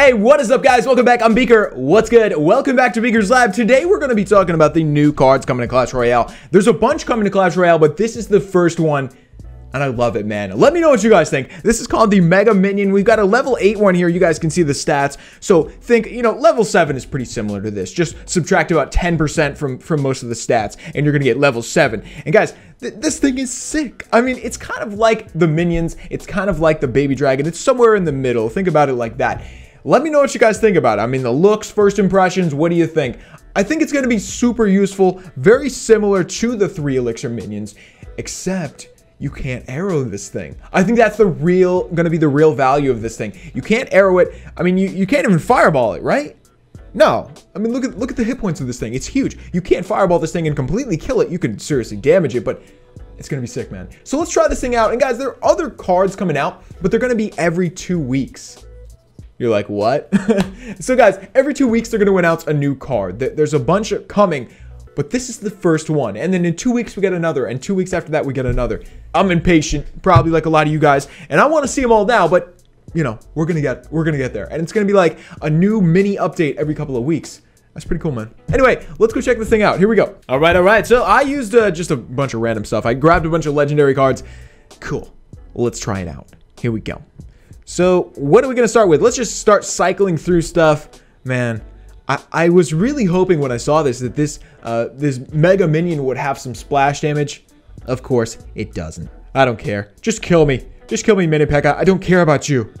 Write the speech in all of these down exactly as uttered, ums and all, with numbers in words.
Hey, what is up, guys? Welcome back. I'm Beaker. What's good? Welcome back to Beaker's Lab. Today, we're going to be talking about the new cards coming to Clash Royale. There's a bunch coming to Clash Royale, but this is the first one, and I love it, man. Let me know what you guys think. This is called the Mega Minion. We've got a level eight one here. You guys can see the stats. So think, you know, level seven is pretty similar to this. Just subtract about ten percent from, from most of the stats, and you're going to get level seven. And guys, th this thing is sick. I mean, it's kind of like the Minions. It's kind of like the Baby Dragon. It's somewhere in the middle. Think about it like that. Let me know what you guys think about it. I mean, the looks, first impressions, what do you think? I think it's going to be super useful, very similar to the three elixir minions, except you can't arrow this thing. I think that's the real, going to be the real value of this thing. You can't arrow it. I mean, you, you can't even fireball it, right? No. I mean, look at, look at the hit points of this thing. It's huge. You can't fireball this thing and completely kill it. You can seriously damage it, but it's going to be sick, man. So let's try this thing out. And guys, there are other cards coming out, but they're going to be every two weeks. You're like, what? So guys, every two weeks, they're going to announce a new card. There's a bunch coming, but this is the first one. And then in two weeks, we get another. And two weeks after that, we get another. I'm impatient, probably like a lot of you guys. And I want to see them all now, but you know, we're going to get, we're going to get there. And it's going to be like a new mini update every couple of weeks. That's pretty cool, man. Anyway, let's go check this thing out. Here we go. All right. All right. So I used uh, just a bunch of random stuff. I grabbed a bunch of legendary cards. Cool. Well, let's try it out. Here we go. So what are we going to start with? Let's just start cycling through stuff. Man, I, I was really hoping when I saw this that this uh, this Mega Minion would have some splash damage. Of course, it doesn't. I don't care. Just kill me. Just kill me, Mini-Pekka. I don't care about you.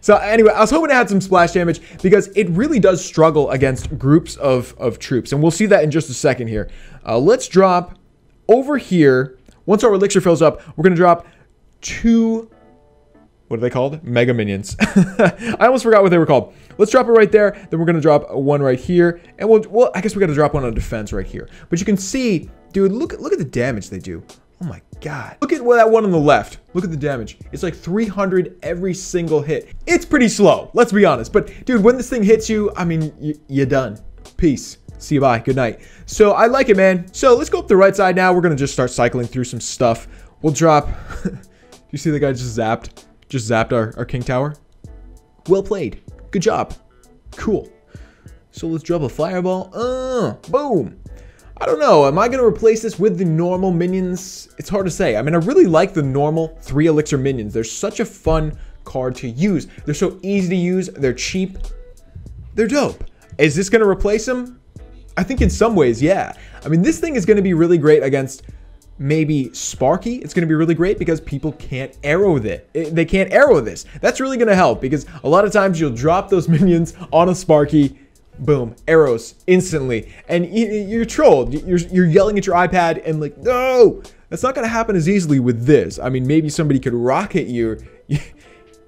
So anyway, I was hoping it had some splash damage because it really does struggle against groups of, of troops. And we'll see that in just a second here. Uh, let's drop over here. Once our elixir fills up, we're going to drop two, what are they called? Mega Minions. I almost forgot what they were called. Let's drop it right there. Then we're going to drop one right here. And we'll, well, I guess we got to drop one on defense right here. But you can see, dude, look, look at the damage they do. Oh my God. Look at that one on the left. Look at the damage. It's like three hundred every single hit. It's pretty slow. Let's be honest. But dude, when this thing hits you, I mean, y you're done. Peace. See you, bye. Good night. So I like it, man. So let's go up the right side now. We're going to just start cycling through some stuff. We'll drop... You see the guy just zapped, just zapped our, our King Tower? Well played. Good job. Cool. So let's drop a fireball. Uh, boom. I don't know. Am I going to replace this with the normal minions? It's hard to say. I mean, I really like the normal three elixir minions. They're such a fun card to use. They're so easy to use. They're cheap. They're dope. Is this going to replace them? I think in some ways, yeah. I mean, this thing is going to be really great against... maybe Sparky. It's going to be really great because people can't arrow that. They can't arrow this. That's really going to help because a lot of times you'll drop those minions on a Sparky, boom, arrows instantly, and you're trolled. You're you're yelling at your iPad and like, no, that's not going to happen as easily with this. I mean, maybe somebody could rocket your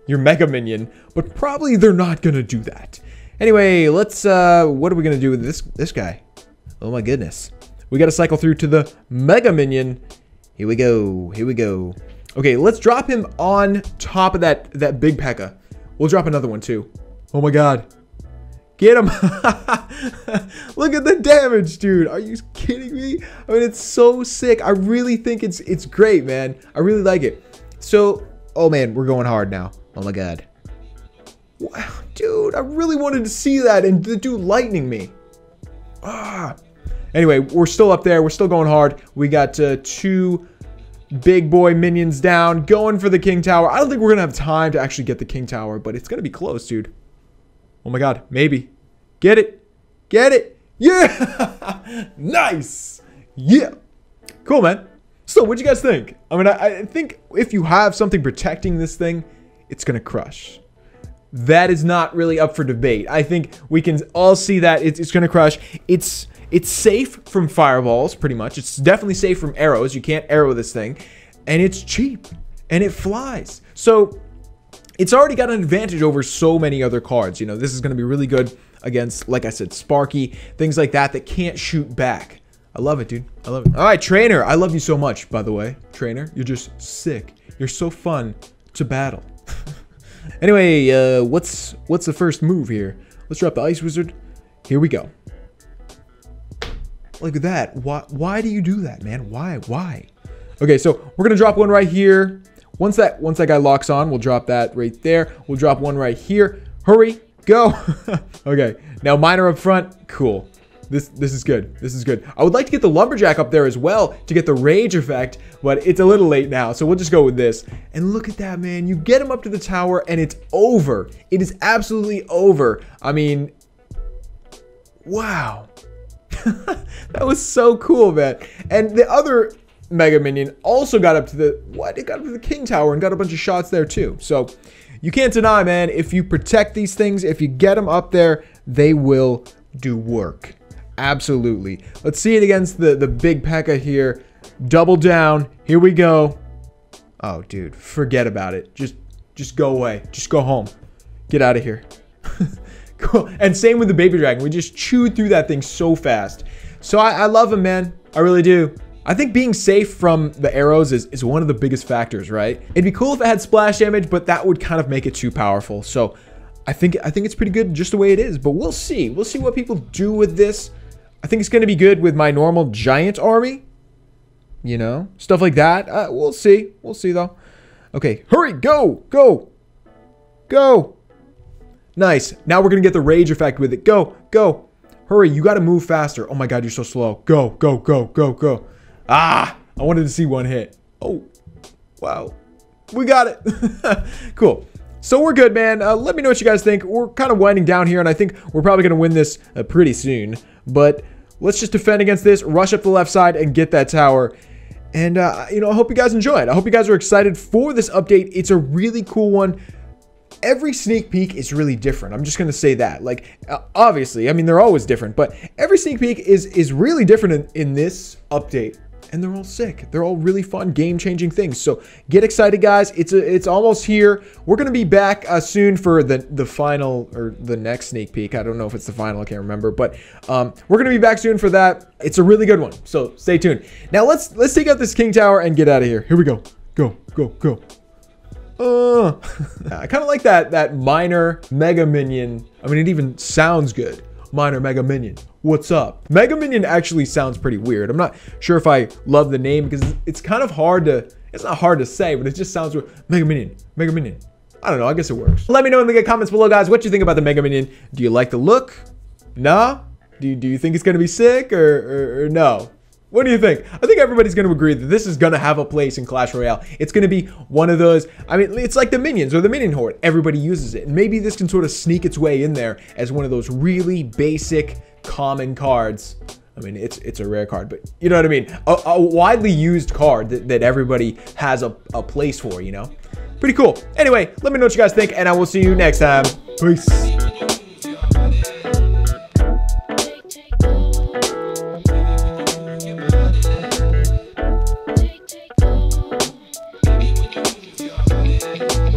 your Mega Minion, but probably they're not going to do that. Anyway, let's. Uh, what are we going to do with this this guy? Oh my goodness. We got to cycle through to the Mega Minion. Here we go. Here we go. Okay, let's drop him on top of that, that big P E K K A. We'll drop another one, too. Oh, my God. Get him. Look at the damage, dude. Are you kidding me? I mean, it's so sick. I really think it's it's great, man. I really like it. So, oh, man, we're going hard now. Oh, my God. Wow, dude, I really wanted to see that and the dude lightning me. Ah. Anyway, we're still up there. We're still going hard. We got uh, two big boy minions down, going for the King Tower. I don't think we're going to have time to actually get the King Tower, but it's going to be close, dude. Oh, my God. Maybe. Get it. Get it. Yeah. Nice. Yeah. Cool, man. So, what'd you guys think? I mean, I, I think if you have something protecting this thing, it's going to crush. That is not really up for debate. I think we can all see that it's, it's going to crush. It's... It's safe from fireballs, pretty much. It's definitely safe from arrows. You can't arrow this thing. And it's cheap. And it flies. So, it's already got an advantage over so many other cards. You know, this is going to be really good against, like I said, Sparky. Things like that that can't shoot back. I love it, dude. I love it. All right, Trainer. I love you so much, by the way. Trainer, you're just sick. You're so fun to battle. Anyway, uh, what's, what's the first move here? Let's drop the Ice Wizard. Here we go. Look at that. Why, why do you do that, man? Why? Why? Okay, so we're going to drop one right here. Once that once that guy locks on, we'll drop that right there. We'll drop one right here. Hurry, go. Okay, now miner up front. Cool. This this is good. This is good. I would like to get the Lumberjack up there as well to get the rage effect, but it's a little late now, so we'll just go with this. And look at that, man. You get him up to the tower, and it's over. It is absolutely over. I mean, wow. That was so cool, man. And the other Mega Minion also got up to the... What? It got up to the King Tower and got a bunch of shots there, too. So, you can't deny, man. If you protect these things, if you get them up there, they will do work. Absolutely. Let's see it against the, the big P E K K A here. Double down. Here we go. Oh, dude. Forget about it. Just just go away. Just go home. Get out of here. Cool. And same with the Baby Dragon. We just chewed through that thing so fast. So I, I love him, man. I really do. I think being safe from the arrows is, is one of the biggest factors, right? It'd be cool if it had splash damage, but that would kind of make it too powerful. So I think, I think it's pretty good just the way it is. But we'll see. We'll see what people do with this. I think it's going to be good with my normal giant army. You know? Stuff like that. Uh, we'll see. We'll see, though. Okay. Hurry! Go! Go! Go! Nice. Now we're going to get the rage effect with it. Go! Go! Hurry! You got to move faster. Oh my god, you're so slow. Go! Go! Go! Go! Go! Ah! I wanted to see one hit. Oh. Wow. We got it. Cool. So we're good, man. Uh, let me know what you guys think. We're kind of winding down here, and I think we're probably going to win this uh, pretty soon. But let's just defend against this, rush up the left side, and get that tower. And, uh, you know, I hope you guys enjoy it. I hope you guys are excited for this update. It's a really cool one. Every sneak peek is really different. I'm just going to say that. Like, uh, obviously, I mean, they're always different. But every sneak peek is, is really different in, in this update. And they're all sick. They're all really fun, game-changing things. So get excited, guys. It's a, it's almost here. We're going to be back uh, soon for the, the final or the next sneak peek. I don't know if it's the final. I can't remember. But um, we're going to be back soon for that. It's a really good one. So stay tuned. Now let's let's take out this King Tower and get out of here. Here we go. Go, go, go. Uh, I kind of like that, that minor Mega Minion. I mean, it even sounds good. Minor Mega Minion. What's up? Mega Minion actually sounds pretty weird. I'm not sure if I love the name because it's kind of hard to, it's not hard to say, but it just sounds weird. Mega Minion, Mega Minion. I don't know, I guess it works. Let me know in the comments below, guys, what you think about the Mega Minion. Do you like the look? No? Do you, do you think it's gonna be sick or, or, or no? What do you think? I think everybody's going to agree that this is going to have a place in Clash Royale. It's going to be one of those, I mean, it's like the minions or the minion horde. Everybody uses it. And maybe this can sort of sneak its way in there as one of those really basic common cards. I mean, it's it's a rare card, but you know what I mean? A, a widely used card that, that everybody has a, a place for, you know? Pretty cool. Anyway, let me know what you guys think, and I will see you next time. Peace. Thank you.